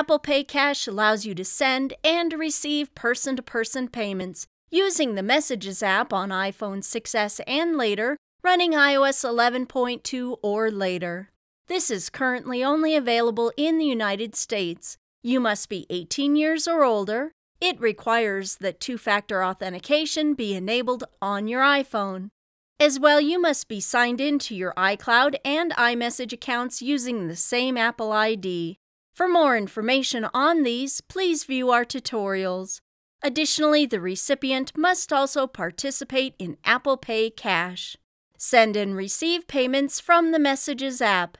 Apple Pay Cash allows you to send and receive person-to-person payments using the Messages app on iPhone 6S and later, running iOS 11.2 or later. This is currently only available in the United States. You must be 18 years or older. It requires that two-factor authentication be enabled on your iPhone. As well, you must be signed into your iCloud and iMessage accounts using the same Apple ID. For more information on these, please view our tutorials. Additionally, the recipient must also participate in Apple Pay Cash. Send and receive payments from the Messages app.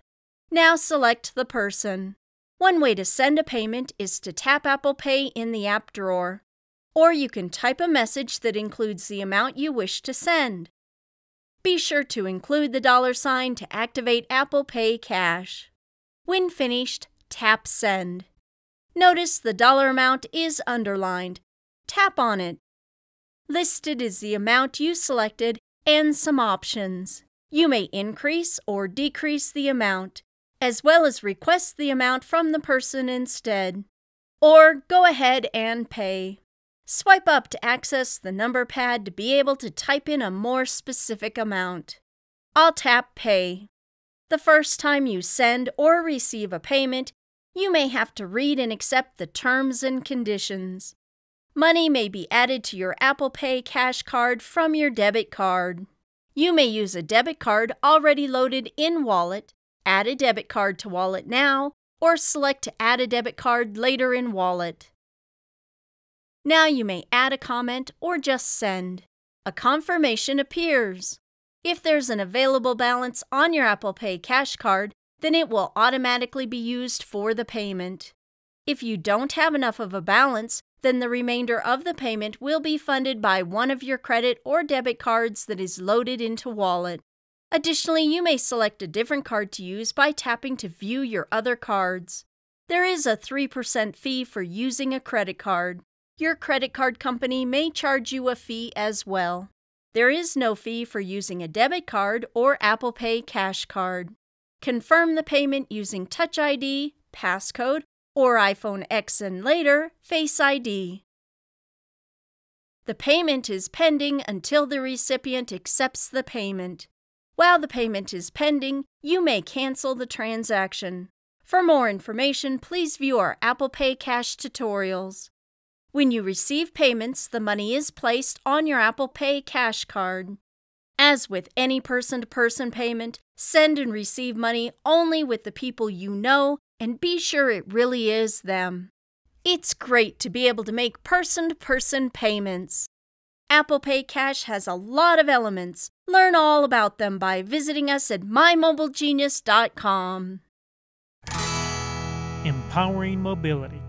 Now select the person. One way to send a payment is to tap Apple Pay in the app drawer, or you can type a message that includes the amount you wish to send. Be sure to include the $ to activate Apple Pay Cash. When finished, tap Send. Notice the dollar amount is underlined. Tap on it. Listed is the amount you selected and some options. You may increase or decrease the amount, as well as request the amount from the person instead. Or go ahead and pay. Swipe up to access the number pad to be able to type in a more specific amount. I'll tap Pay. The first time you send or receive a payment, you may have to read and accept the terms and conditions. Money may be added to your Apple Pay Cash card from your debit card. You may use a debit card already loaded in Wallet, add a debit card to Wallet now, or select to add a debit card later in Wallet. Now you may add a comment or just send. A confirmation appears. If there's an available balance on your Apple Pay Cash card, then it will automatically be used for the payment. If you don't have enough of a balance, then the remainder of the payment will be funded by one of your credit or debit cards that is loaded into Wallet. Additionally, you may select a different card to use by tapping to view your other cards. There is a 3% fee for using a credit card. Your credit card company may charge you a fee as well. There is no fee for using a debit card or Apple Pay Cash card. Confirm the payment using Touch ID, passcode, or iPhone X and later, Face ID. The payment is pending until the recipient accepts the payment. While the payment is pending, you may cancel the transaction. For more information, please view our Apple Pay Cash tutorials. When you receive payments, the money is placed on your Apple Pay Cash card. As with any person-to-person payment, send and receive money only with the people you know, and be sure it really is them. It's great to be able to make person-to-person payments. Apple Pay Cash has a lot of elements. Learn all about them by visiting us at MyMobileGenius.com. Empowering mobility.